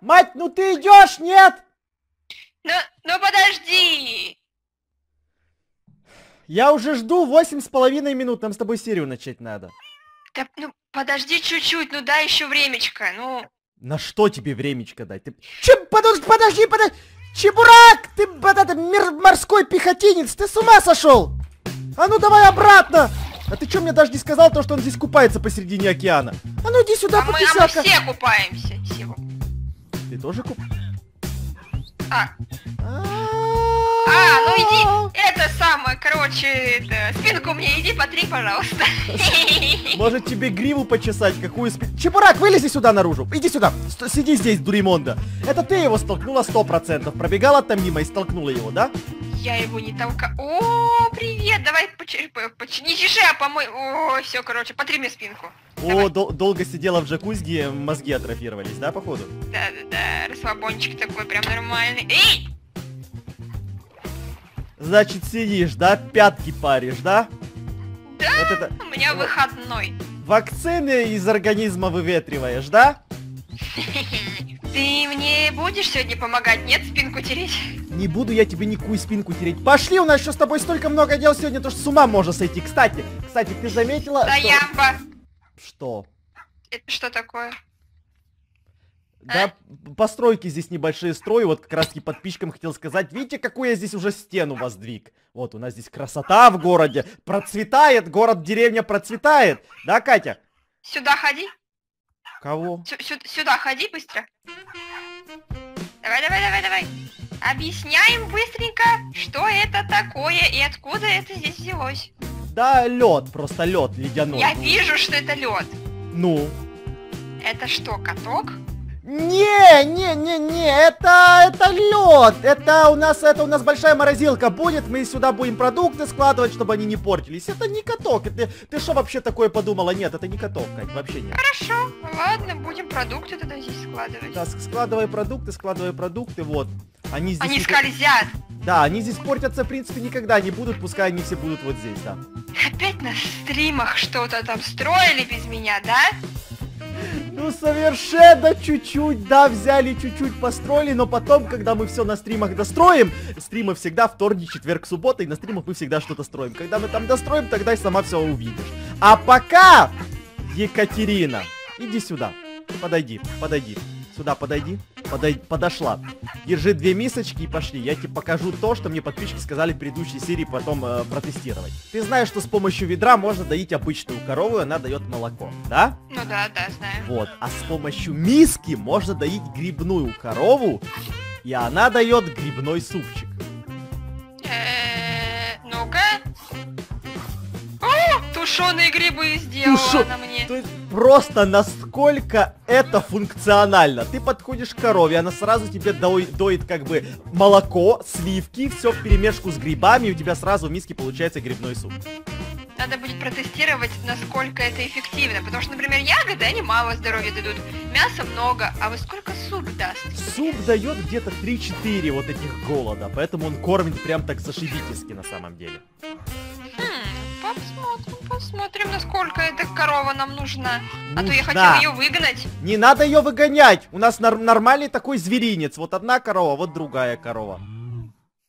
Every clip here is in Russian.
Мать, ну ты идешь, нет? Ну подожди. Я уже жду 8,5 минут, нам с тобой серию начать надо. Да, ну подожди чуть-чуть, ну дай еще времечко, ну. На что тебе времечко дать? Ты... Подожди. Чебурак, ты морской пехотинец, ты с ума сошел? А ну давай обратно. А ты чё мне даже не сказал то, что он здесь купается посередине океана? А ну иди сюда, пописяка. А мы все купаемся, Сева. Ты тоже куп... ну иди, это самое, короче, спинку мне иди потри, пожалуйста. Может тебе гриву почесать, какую спинку? Чебурак, вылези сюда наружу, иди сюда, сиди здесь, дуримонда. Это ты его столкнула 100%, пробегала там мимо и столкнула его, да? Я его не толкаю. О, привет, давай не чеши, а помой. О, все, короче, потри мне спинку. О, долго сидела в джакузи, мозги атрофировались, да, походу? Да, расслабончик такой прям нормальный. Эй! Значит, сидишь, да? Пятки паришь, да? Да, вот это... у меня выходной. Вакцины из организма выветриваешь, да? Ты мне будешь сегодня помогать, нет, спинку тереть? Не буду я тебе никакую спинку тереть. Пошли, у нас еще с тобой столько много дел сегодня, то что с ума можно сойти. Кстати, ты заметила... Да, что... ямба! Что? Это что такое? Да, постройки здесь небольшие строю, вот как раз таки подписчикам хотел сказать, видите, какую я здесь уже стену воздвиг. Вот, у нас здесь красота в городе, процветает, город-деревня процветает, да, Катя? Сюда ходи. Кого? Сюда ходи быстро. Давай. Объясняем быстренько, что это такое и откуда это здесь взялось. Да, лед, просто лед ледяной. Я вижу, что это лед. Ну? Это что, каток? Не, это лед, это у нас большая морозилка будет, мы сюда будем продукты складывать, чтобы они не портились. Это не каток, ты что вообще такое подумала? Нет, это не каток, Кать, вообще нет. Хорошо, ладно, будем продукты тогда здесь складывать. Да, складывай продукты, вот. Они здесь... Они скользят. Да, они здесь портятся, в принципе, никогда не будут, пускай они все будут вот здесь, да. Опять на стримах что-то там строили без меня, да? Ну совершенно чуть-чуть, да, взяли чуть-чуть, построили, но потом, когда мы все на стримах достроим, стримы всегда вторник, четверг, суббота, и на стримах мы всегда что-то строим. Когда мы там достроим, тогда и сама все увидишь. А пока, Екатерина, иди сюда, подойди, сюда подошла. Держи две мисочки и пошли, я тебе покажу то, что мне подписчики сказали в предыдущей серии потом протестировать. Ты знаешь, что с помощью ведра можно доить обычную корову, и она дает молоко, да? Ну да, знаю. Вот, а с помощью миски можно доить грибную корову, и она дает грибной супчик. Ну-ка. Тушеные грибы сделала она мне. То есть просто насколько это функционально. Ты подходишь к корове, она сразу тебе доит как бы молоко, сливки, все в перемешку с грибами, и у тебя сразу в миске получается грибной суп. Надо будет протестировать, насколько это эффективно. Потому что, например, ягоды, они мало здоровья дадут. Мяса много, а во сколько суп даст? Суп дает где-то 3-4 вот этих голода. Поэтому он кормит прям так зашибительски на самом деле. Посмотрим, насколько эта корова нам нужна. А то я хотел ее выгнать. Не надо ее выгонять. У нас нормальный такой зверинец. Вот одна корова, вот другая корова.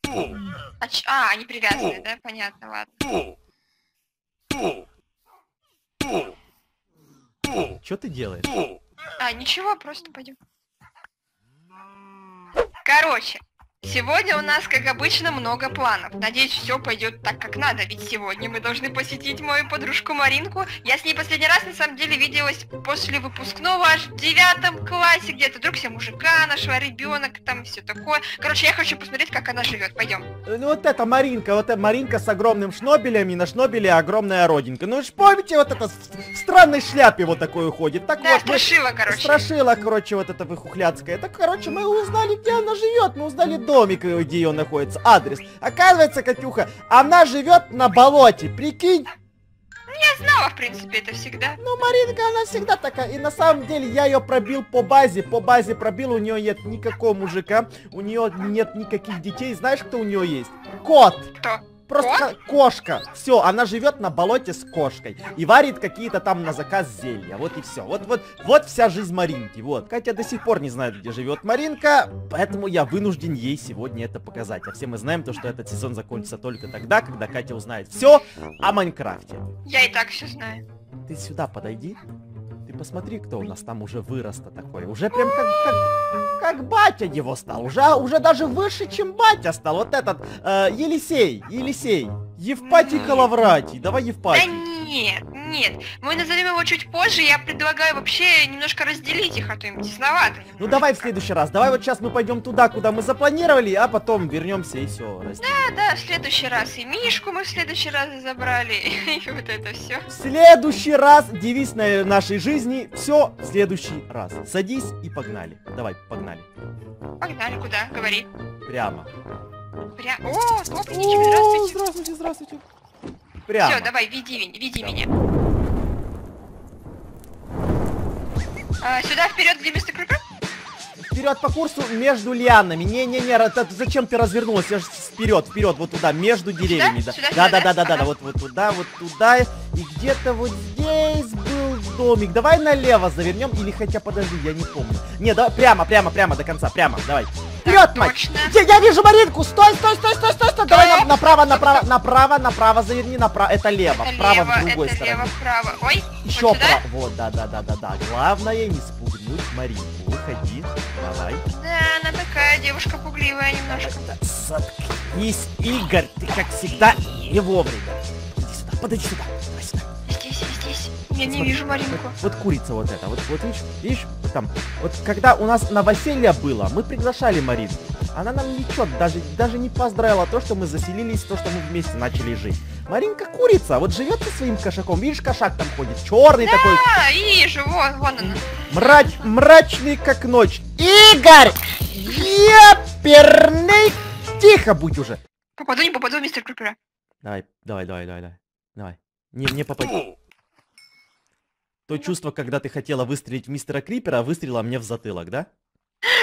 Они привязаны, да? Понятно, ладно. Что ты делаешь? Ничего, просто пойдем. Короче. Сегодня у нас, как обычно, много планов. Надеюсь, все пойдет так, как надо. Ведь сегодня мы должны посетить мою подружку Маринку. Я с ней последний раз, на самом деле, виделась после выпускного аж в 9 классе. Где-то друг себе мужика нашего, ребенок, там все такое. Короче, я хочу посмотреть, как она живет. Пойдем. Ну вот эта Маринка с огромным шнобелем. И на шнобеле огромная родинка. Ну вы же помните, вот это в странной шляпе вот такое ходит. Так да, вот, страшила, короче, вот эта выхухляцкая. Так, короче, мы узнали, где она живет. Мы узнали домик, где ее находится, адрес. Оказывается, Катюха, она живет на болоте, прикинь. Я знала, в принципе, это всегда. Ну, Маринка, она всегда такая. И на самом деле я ее пробил по базе пробил, у нее нет никакого мужика, у нее нет никаких детей. Знаешь, кто у нее есть? Кот. Кто? Просто кошка. Все, она живет на болоте с кошкой. И варит какие-то там на заказ зелья. Вот и все. Вот вся жизнь Маринки. Вот. Катя до сих пор не знает, где живет Маринка. Поэтому я вынужден ей сегодня это показать. А все мы знаем то, что этот сезон закончится только тогда, когда Катя узнает все о Майнкрафте. Я и так все знаю. Ты сюда подойди. Ты посмотри, кто у нас там уже вырос-то такой. Уже прям как батя его стал. Уже даже выше, чем батя стал. Вот этот Елисей. Евпатий Коловратий. Давай Евпатий. Да нет. Мы назовем его чуть позже. Я предлагаю вообще немножко разделить их, а то им тесновато. Ну давай в следующий раз. Давай вот сейчас мы пойдем туда, куда мы запланировали, а потом вернемся и все. Да, в следующий раз. И Мишку мы в следующий раз забрали. И вот это все. В следующий раз. Девиз нашей жизни. Все в следующий раз. Садись и погнали. Давай, погнали. Погнали куда? Говори. Прямо. О, здравствуйте. Здравствуйте. Прямо. Все, давай, веди меня. А, сюда, вперед, где вместо крюка? Вперед по курсу между лианами. Не, зачем ты развернулась? Я же вперед, вот туда, между деревьями. Сюда, вот туда, и где-то вот здесь был домик. Давай налево завернем, или хотя подожди, я не помню. Не, давай прямо до конца, давай. Вперед, мать! Я вижу Маринку! Стой! Давай направо заверни, направо. Это лево, вправо в другой стороне. Ой, еще право. Вот, да. Главное не спугнуть Маринку. Выходи, давай. Да, она такая девушка пугливая немножко. Заткнись, Игорь, ты как всегда не вовремя. Иди сюда, подойди сюда, давай сюда. Здесь. Я не вижу Маринку. Вот курица вот эта. Вот видишь, там. Вот когда у нас новоселье было, мы приглашали Маринку. Она нам ничего, даже не поздравила то, что мы заселились, то, что мы вместе начали жить. Маринка курица, вот живет со своим кошаком. Видишь, кошак там ходит, черный такой. Да, вижу, вон она. Мрачный, как ночь. Игорь! Еперный! Тихо будь уже. Попаду, не попаду, мистер Крюкера. Давай. Не попади. То чувство, когда ты хотела выстрелить в мистера Крипера, выстрела мне в затылок, да?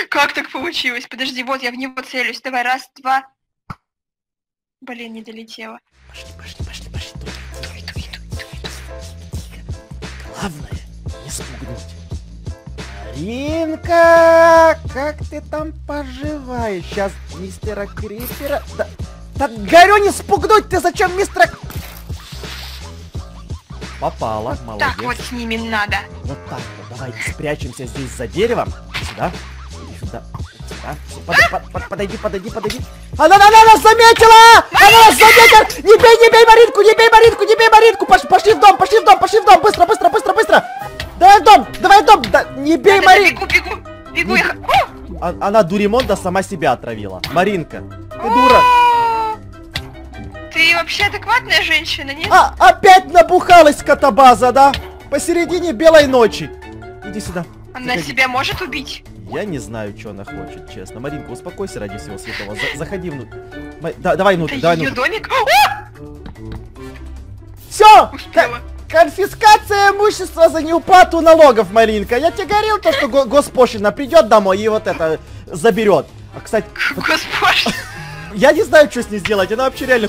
Как так получилось? Подожди, вот я в него целюсь. Давай, раз, два. Блин, не долетела. Пошли. Иду. Главное, не спугнуть. Маринка, как ты там поживаешь? Сейчас мистера Крипера... Да горю не спугнуть, ты зачем мистера... Попала, вот молодец. Так вот с ними надо. Вот так вот, давай спрячемся здесь за деревом. Сюда. Подойди. Она нас заметила! Она нас заметила! Не бей Маринку! Пошли в дом! Быстро! Давай в дом! Да, не бей Маринку! Бегу, я... Она Дуримонда сама себя отравила. Маринка, ты дура! Ты вообще адекватная женщина, нет? Опять набухалась катабаза, да? Посередине белой ночи. Иди сюда. Она себя может убить? Я не знаю, что она хочет, честно. Маринка, успокойся ради всего святого. Заходи внутрь. Давай внутрь, давай внутрь. Домик? Все! Конфискация имущества за неуплату налогов, Маринка. Я тебе говорил, то, что госпошлина придет домой и вот это заберет. А, кстати... Госпошлина... Я не знаю, что с ней сделать, она вообще реально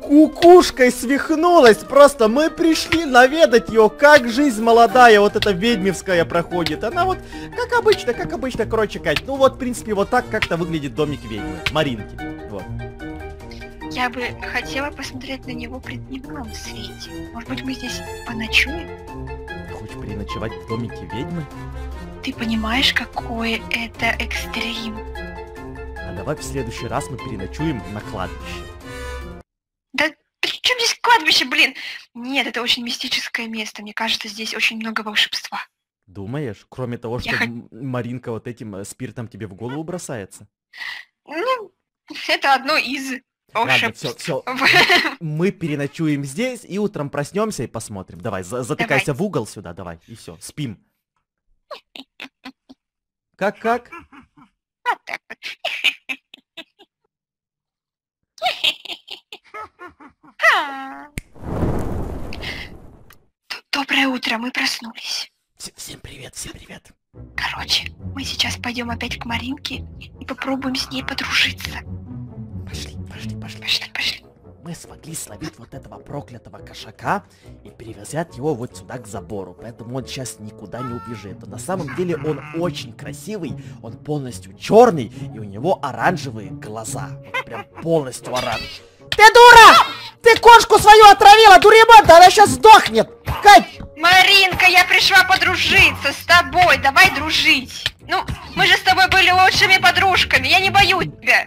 кукушкой свихнулась. Просто мы пришли наведать ее, как жизнь молодая, вот эта ведьмевская проходит. Она вот, как обычно, короче, Кать, ну вот, в принципе, вот так как-то выглядит домик ведьмы, Маринки, вот. Я бы хотела посмотреть на него при дневном свете. Может быть, мы здесь поночуем? Ты хочешь переночевать в домике ведьмы? Ты понимаешь, какой это экстрим? Давай в следующий раз мы переночуем на кладбище. Да при чем здесь кладбище, блин? Нет, это очень мистическое место. Мне кажется, здесь очень много волшебства. Думаешь? Кроме того, что Маринка вот этим спиртом тебе в голову бросается? Ну, это одно из волшебств. Ладно, всё. Мы переночуем здесь и утром проснемся и посмотрим. Давай, затыкайся в угол сюда, давай. И все, спим. Как? Вот так вот. Доброе утро, мы проснулись. Всем привет. Короче, мы сейчас пойдем опять к Маринке и попробуем с ней подружиться. Пошли. мы смогли словить вот этого проклятого кошака и привязать его вот сюда к забору. Поэтому он сейчас никуда не убежит. На самом деле он очень красивый, он полностью черный, и у него оранжевые глаза. Вот прям полностью оранжевый. Ты дура! Ты кошку свою отравила, дуремонта, она сейчас сдохнет! Кать! Маринка, я пришла подружиться с тобой, давай дружить. Ну, мы же с тобой были лучшими подружками, я не боюсь тебя.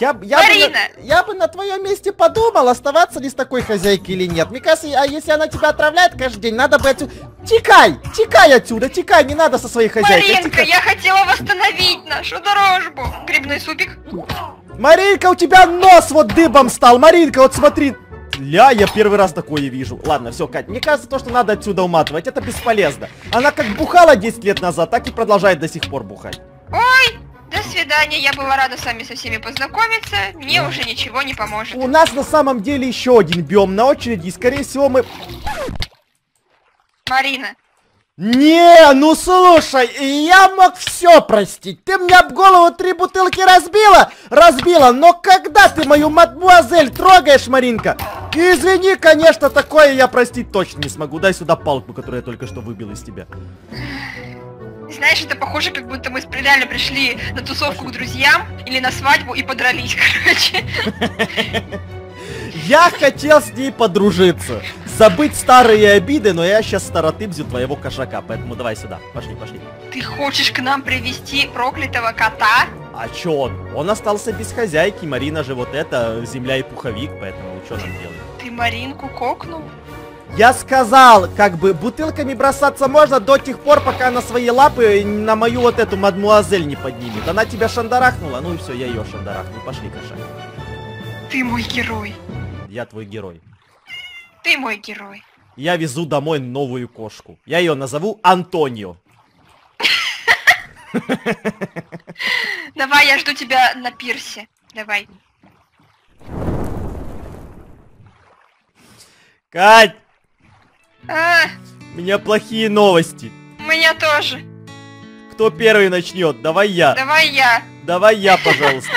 Я бы на твоем месте подумал, оставаться ли с такой хозяйкой или нет. Мне кажется, а если она тебя отравляет каждый день, надо бы отсюда... Текай отсюда, текай, не надо со своей хозяйкой. Маринка, я хотела восстановить нашу дорожбу. Грибной супик. Маринка, у тебя нос вот дыбом стал. Маринка, вот смотри. Ля, я первый раз такое вижу. Ладно, все, Кать, мне кажется, то, что надо отсюда уматывать, это бесполезно. Она как бухала 10 лет назад, так и продолжает до сих пор бухать. Ой! До свидания, я была рада с вами со всеми познакомиться, мне уже ничего не поможет. У нас на самом деле еще один биом на очереди, и скорее всего мы... Марина. Не, ну слушай, я мог все простить, ты мне об голову 3 бутылки разбила, но когда ты мою мадмуазель трогаешь, Маринка, извини, конечно, такое я простить точно не смогу, дай сюда палку, которую я только что выбил из тебя. Знаешь, это похоже, как будто мы реально пришли на тусовку к друзьям или на свадьбу и подрались, короче. Я хотел с ней подружиться, забыть старые обиды, но я сейчас старотыбзю твоего кошака, поэтому давай сюда, пошли. Ты хочешь к нам привести проклятого кота? А чё он? Он остался без хозяйки, Марина же вот это, земля и пуховик, поэтому что нам делать? Ты Маринку кокнул? Я сказал, как бы, бутылками бросаться можно до тех пор, пока она свои лапы на мою вот эту мадмуазель не поднимет. Она тебя шандарахнула, ну и все, я ее шандарахну. Пошли, кошак. Ты мой герой. Я твой герой. Ты мой герой. Я везу домой новую кошку. Я ее назову Антонио. Давай, я жду тебя на пирсе. Давай. Кать! У меня плохие новости. У меня тоже. Кто первый начнет? Давай я. Давай я, пожалуйста.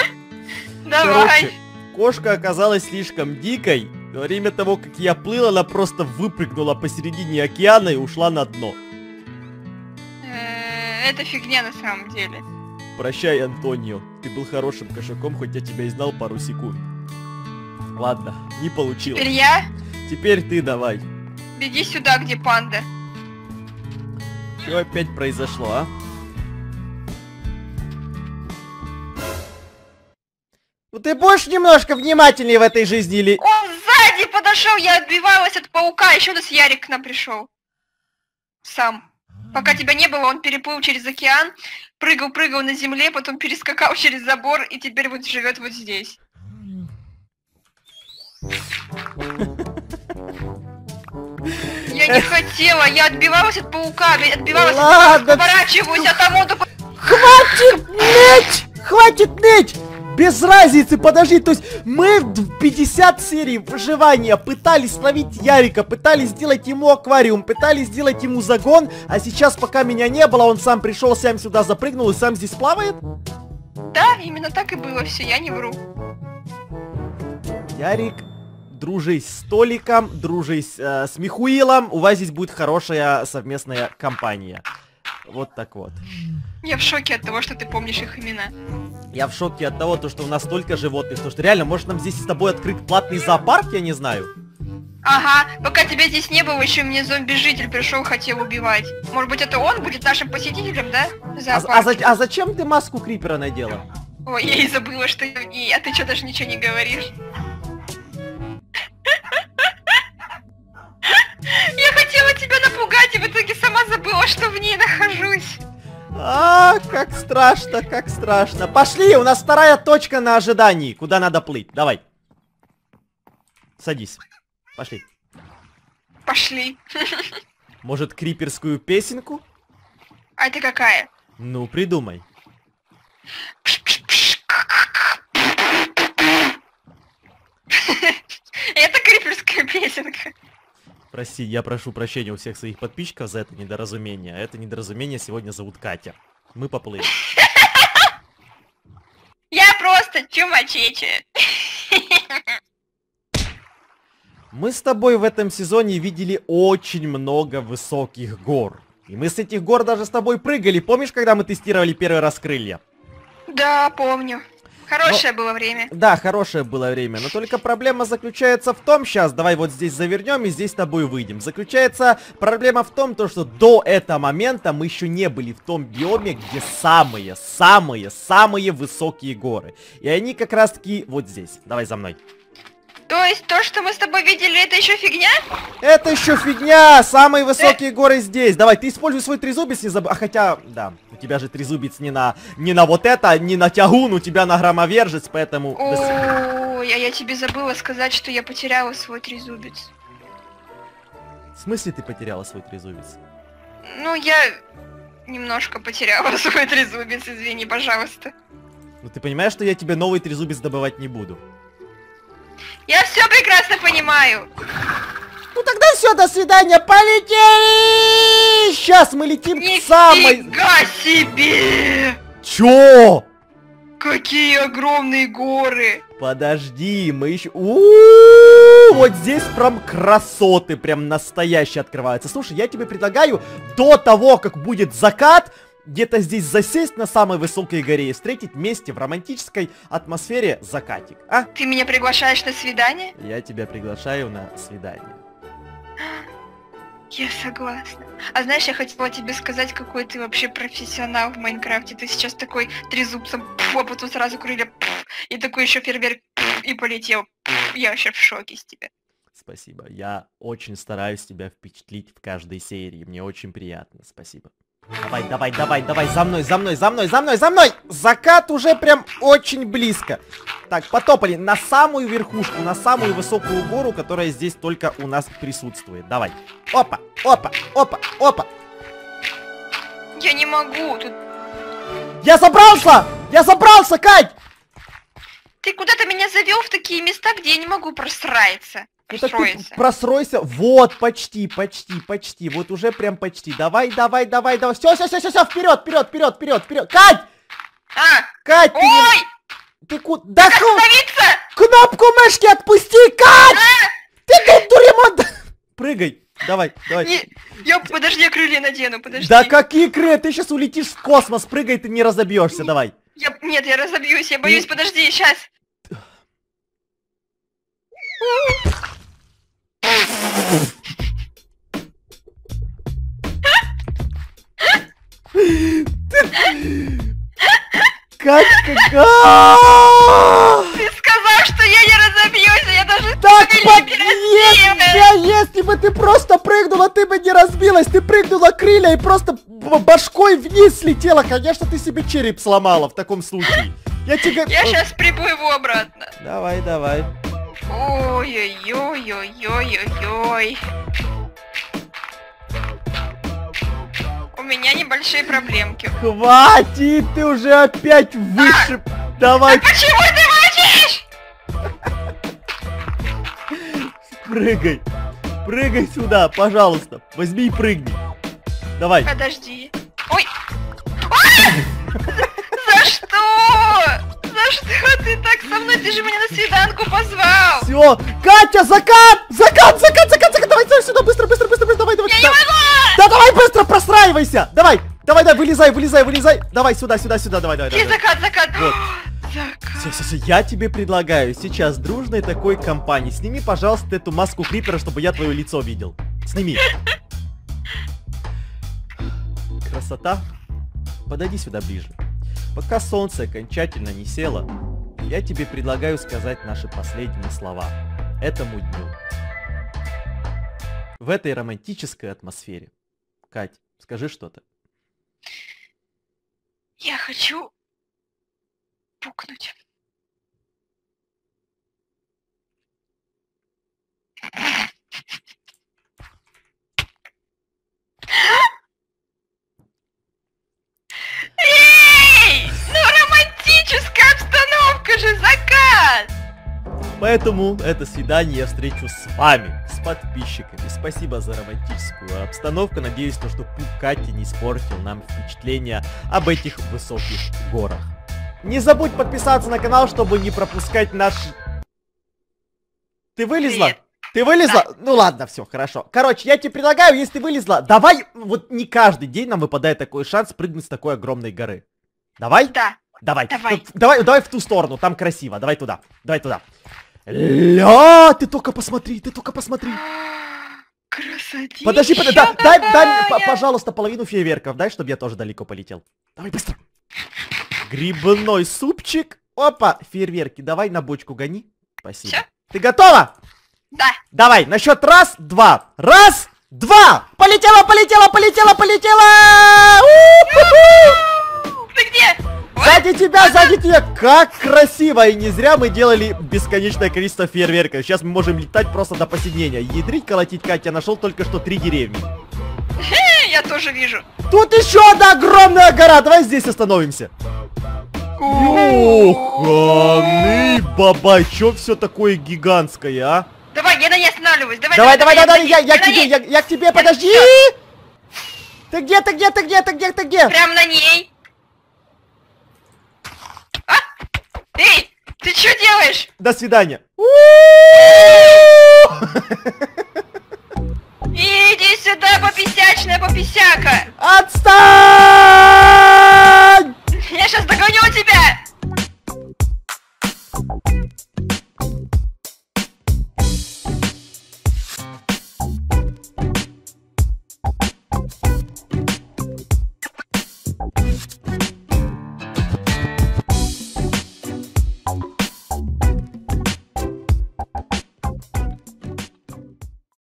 Короче, кошка оказалась слишком дикой. Во время того, как я плыл, она просто выпрыгнула посередине океана и ушла на дно. Это фигня на самом деле. Прощай, Антонио. Ты был хорошим кошаком, хоть я тебя и знал пару секунд. Ладно, не получилось. Теперь я? Теперь ты давай. Беги сюда, где панда. Что опять произошло, а? Ну ты будешь немножко внимательнее в этой жизни или... Он сзади подошел, я отбивалась от паука, еще раз Ярик к нам пришел. Сам. Пока тебя не было, он переплыл через океан, прыгал на земле, потом перескакал через забор и теперь вот живет вот здесь. Я не хотела, я отбивалась от паука, Ладно, поворачиваюсь, а там он такой... Хватит ныть! Без разницы, подожди, то есть мы в 50 серий выживания пытались словить Ярика, пытались сделать ему аквариум, пытались сделать ему загон, а сейчас, пока меня не было, он сам пришел, сам сюда запрыгнул и сам здесь плавает? Да, именно так и было все, я не вру. Ярик... Дружись с Толиком, дружись с Михуилом, у вас здесь будет хорошая совместная компания. Вот так вот. Я в шоке от того, что ты помнишь их имена. Я в шоке от того, что у нас столько животных, потому что реально, может нам здесь с тобой открыть платный зоопарк, я не знаю. Ага, пока тебя здесь не было, еще мне зомби-житель пришел, хотел убивать. Может быть это он будет нашим посетителем, да? А зачем ты маску Крипера надела? Ой, я и забыла, что... А ты что, даже ничего не говоришь? Я хотела тебя напугать, и в итоге сама забыла, что в ней нахожусь. А, как страшно, как страшно. Пошли, у нас вторая точка на ожидании, куда надо плыть. Давай. Садись. Пошли. Пошли. Может, криперскую песенку? А это какая? Ну, придумай. Это криперская песенка. Прости, я прошу прощения у всех своих подписчиков за это недоразумение. Это недоразумение сегодня зовут Катя. Мы поплыли. Я просто чумачече. Мы с тобой в этом сезоне видели очень много высоких гор. И мы с этих гор даже с тобой прыгали. Помнишь, когда мы тестировали первый раз крылья? Да, помню. Хорошее было время. Да, хорошее было время. Но только проблема заключается в том, сейчас давай вот здесь завернем и здесь с тобой выйдем. Заключается проблема в том, что до этого момента мы еще не были в том биоме, где самые высокие горы. И они как раз таки вот здесь. Давай за мной. То есть то, что мы с тобой видели, это еще фигня? Это еще фигня! Самые высокие горы здесь. Давай, ты используй свой трезубец, не забывай. А хотя, да, у тебя же трезубец не на вот это, не на тягун, у тебя на громовержец, поэтому... О, я тебе забыла сказать, что я потеряла свой трезубец. В смысле ты потеряла свой трезубец? Ну, я немножко потеряла свой трезубец, извини, пожалуйста. Ну, ты понимаешь, что я тебе новый трезубец добывать не буду? Я все прекрасно понимаю. Ну тогда все, до свидания, полетели! Сейчас мы летим к самой... Нифига себе! Чё? Какие огромные горы! Подожди, мы еще... Вот здесь прям красоты, прям настоящие открываются. Слушай, я тебе предлагаю до того, как будет закат... Где-то здесь засесть на самой высокой горе и встретить вместе в романтической атмосфере закатик, а? Ты меня приглашаешь на свидание? Я тебя приглашаю на свидание. Я согласна. А знаешь, я хотела тебе сказать, какой ты вообще профессионал в Майнкрафте. Ты сейчас такой трезубцем, а потом сразу крылья, и такой еще фейерверк, и полетел. Я вообще в шоке с тебя. Спасибо. Я очень стараюсь тебя впечатлить в каждой серии. Мне очень приятно. Спасибо. Давай, давай, давай, давай, за мной! Закат уже прям очень близко. Так, потопали на самую верхушку, на самую высокую гору, которая здесь только у нас присутствует. Давай. Опа, опа, опа, опа. Я не могу. Тут... Я забрался, Кать! Ты куда-то меня завел в такие места, где я не могу просраиться. Просройся. Вот, почти. Вот уже прям почти. Давай. Все. Вперед. Кать! А! Кать! Ой! Ты куда? Да остановиться! Кнопку мышки отпусти, Кать! А! Ты тут дуремонт! Прыгай. Давай. Не, подожди, я крылья надену, подожди. Да какие крылья? Ты сейчас улетишь в космос. Прыгай, ты не разобьешься, давай. Нет, я разобьюсь, я боюсь, подожди, сейчас. Ты сказал, что я не разобьюсь, я даже так не... Если бы ты просто прыгнула, ты бы не разбилась. Ты прыгнула крылья и просто башкой вниз слетела. Конечно, ты себе череп сломала в таком случае. Я сейчас приплыву обратно. Давай. Ой-ой-ой-ой-ой-ой-ой. У меня небольшие проблемки. Хватит, ты уже опять вышиб. Давай. Да почему ты водишь? Прыгай сюда, пожалуйста. Возьми и прыгни. Давай. Подожди. Ой. За что? Что ты так со мной? Ты же меня на свиданку позвал. Все, Катя, закат. Давай сюда, быстро. Давай. Я не могу. Да давай быстро простраивайся. Давай, вылезай. Давай сюда, давай. Закат. Вот. Все, я тебе предлагаю сейчас дружной такой компании. Сними, пожалуйста, эту маску крипера, чтобы я твое лицо видел. Сними. Красота. Подойди сюда ближе. Пока солнце окончательно не село, я тебе предлагаю сказать наши последние слова этому дню. В этой романтической атмосфере. Кать, скажи что-то. Я хочу пукнуть. Обстановка же, закат! Поэтому это свидание я встречу с вами, с подписчиками. Спасибо за романтическую обстановку. Надеюсь, что пук Кати не испортил нам впечатление об этих высоких горах. Не забудь подписаться на канал, чтобы не пропускать наш... Ты вылезла? Привет. Ты вылезла? Да. Ну ладно, все, хорошо. Короче, я тебе предлагаю, если ты вылезла, давай, вот не каждый день нам выпадает такой шанс прыгнуть с такой огромной горы. Давай? Да. Давай. Давай. Давай в ту сторону, там красиво. Давай туда. Давай туда. Ля, ты только посмотри, ты только посмотри. Красотища. Подожди, подожди, дай, пожалуйста, половину фейерверков, дай, чтобы я тоже далеко полетел. Давай быстро. Грибной супчик. Опа, фейерверки, давай на бочку гони. Спасибо. Всё? Ты готова? Да. Давай, на счет раз, два. Раз, два. Полетела, полетела, полетела, полетела. Ты где? Сзади тебя, сзади тебя. Как красиво. И не зря мы делали бесконечное количество фейерверков. Сейчас мы можем летать просто до посинения. Ядрить, колотить, Катя, нашел только что 3 деревни. Я тоже вижу. Тут еще одна огромная гора. Давай здесь остановимся. Ёханый бабачок, все такое гигантское, а? Давай, я на ней останавливаюсь. Давай, я к тебе, подожди! Ты где, ты где, ты где, ты где, ты где? Прям на ней. А? Эй, ты что делаешь? До свидания.